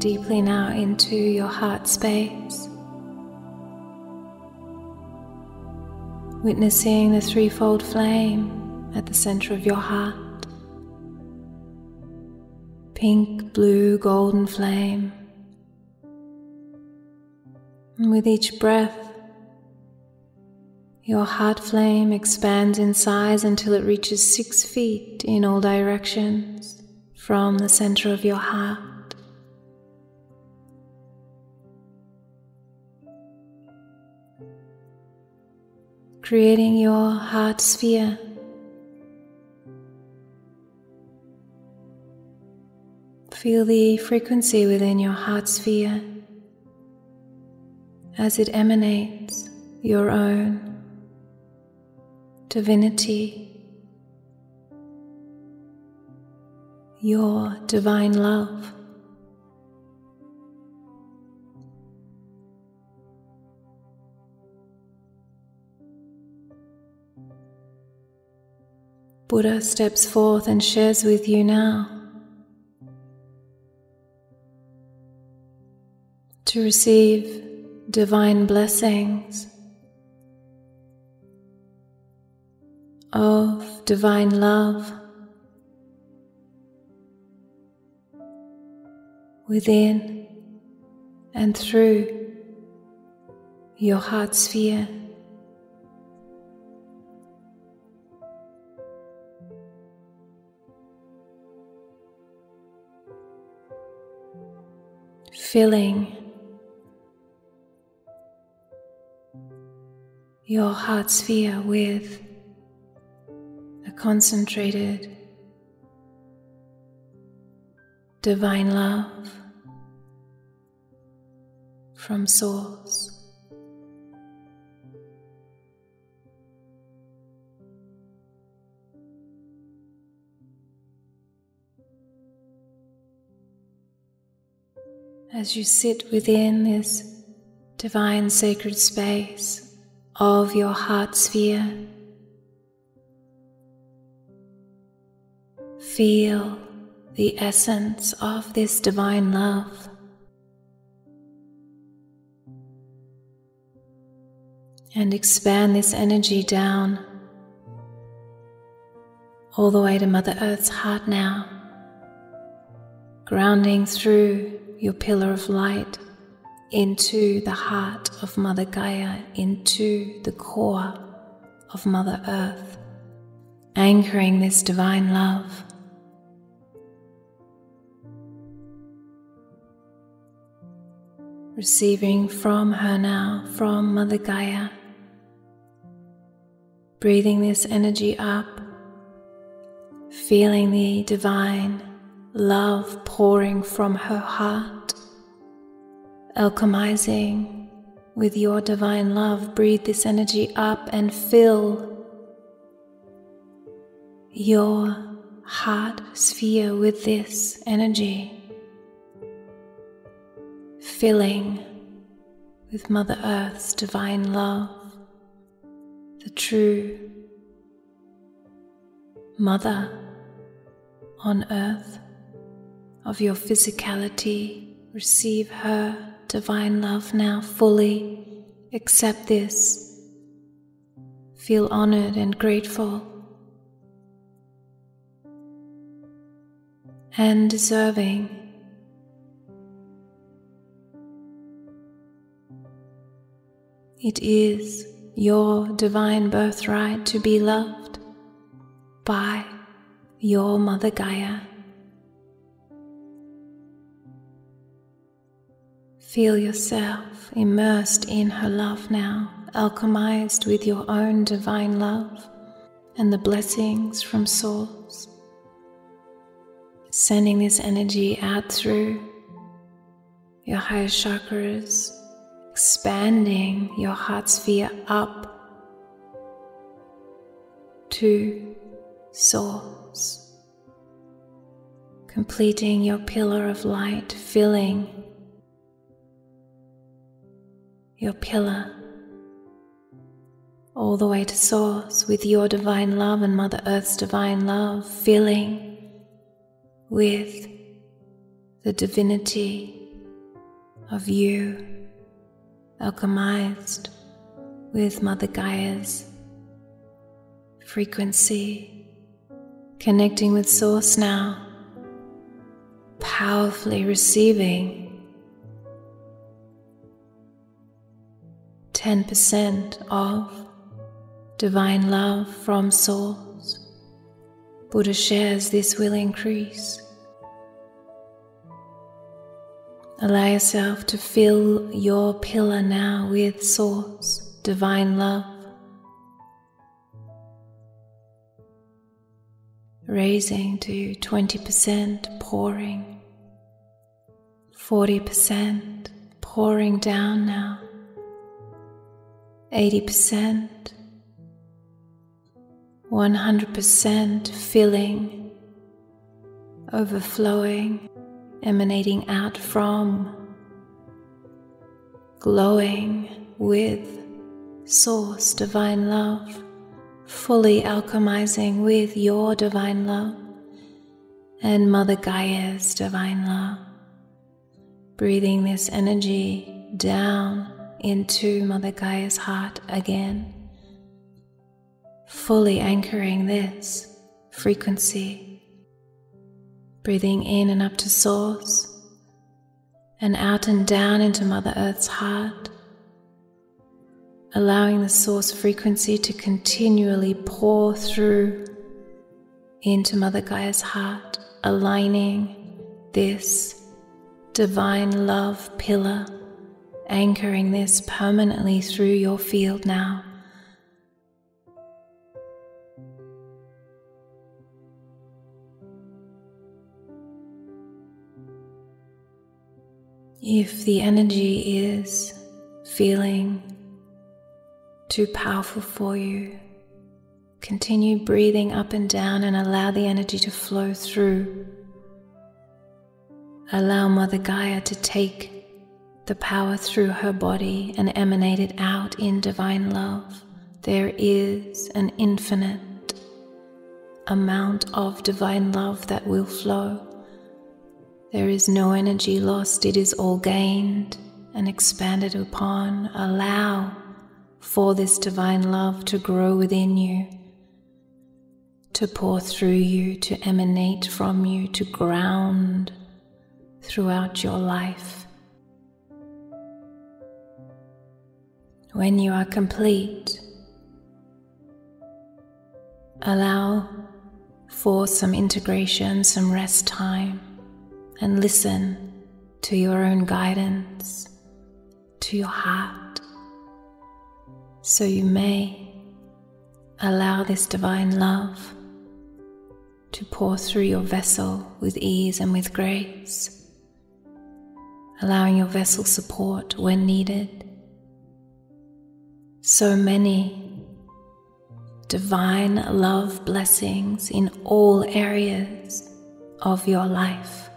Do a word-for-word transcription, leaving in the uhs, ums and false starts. deeply now into your heart space, witnessing the threefold flame at the center of your heart. Pink, blue, golden flame. And with each breath, your heart flame expands in size until it reaches six feet in all directions from the center of your heart. Creating your heart sphere. Feel the frequency within your heart sphere as it emanates your own divinity, your divine love. Buddha steps forth and shares with you now to receive divine blessings of divine love within and through your heart sphere. Filling your heart sphere with a concentrated divine love from Source. As you sit within this divine sacred space of your heart sphere, feel the essence of this divine love and expand this energy down all the way to Mother Earth's heart now, grounding through your pillar of light into the heart of Mother Gaia, into the core of Mother Earth, anchoring this divine love. Receiving from her now, from Mother Gaia, breathing this energy up, feeling the divine love pouring from her heart, alchemizing with your divine love. Breathe this energy up and fill your heart sphere with this energy, filling with Mother Earth's divine love, the true Mother on Earth of your physicality. Receive her divine love now fully. Accept this. Feel honored and grateful and deserving. It is your divine birthright to be loved by your Mother Gaia. Feel yourself immersed in her love now, alchemized with your own divine love and the blessings from Source. Sending this energy out through your higher chakras, expanding your heart sphere up to Source, completing your pillar of light, filling your pillar all the way to Source with your divine love and Mother Earth's divine love, filling with the divinity of you, alchemized with Mother Gaia's frequency, connecting with Source now, powerfully receiving ten percent of divine love from Source. Buddha shares this will increase. Allow yourself to fill your pillar now with Source, divine love. Raising to twenty percent, pouring, forty percent, pouring down now, eighty percent, one hundred percent filling, overflowing, emanating out from, glowing with Source divine love, fully alchemizing with your divine love and Mother Gaia's divine love, breathing this energy down into Mother Gaia's heart again, fully anchoring this frequency, breathing in and up to Source and out and down into Mother Earth's heart, allowing the Source frequency to continually pour through into Mother Gaia's heart, aligning this divine love pillar, anchoring this permanently through your field now. If the energy is feeling too powerful for you, continue breathing up and down and allow the energy to flow through. Allow Mother Gaia to take the power through her body and emanate it out in divine love. There is an infinite amount of divine love that will flow. There is no energy lost, it is all gained and expanded upon. Allow for this divine love to grow within you, to pour through you, to emanate from you, to ground throughout your life. When you are complete, allow for some integration, some rest time, and listen to your own guidance, to your heart, so you may allow this divine love to pour through your vessel with ease and with grace, allowing your vessel support when needed. So many divine love blessings in all areas of your life.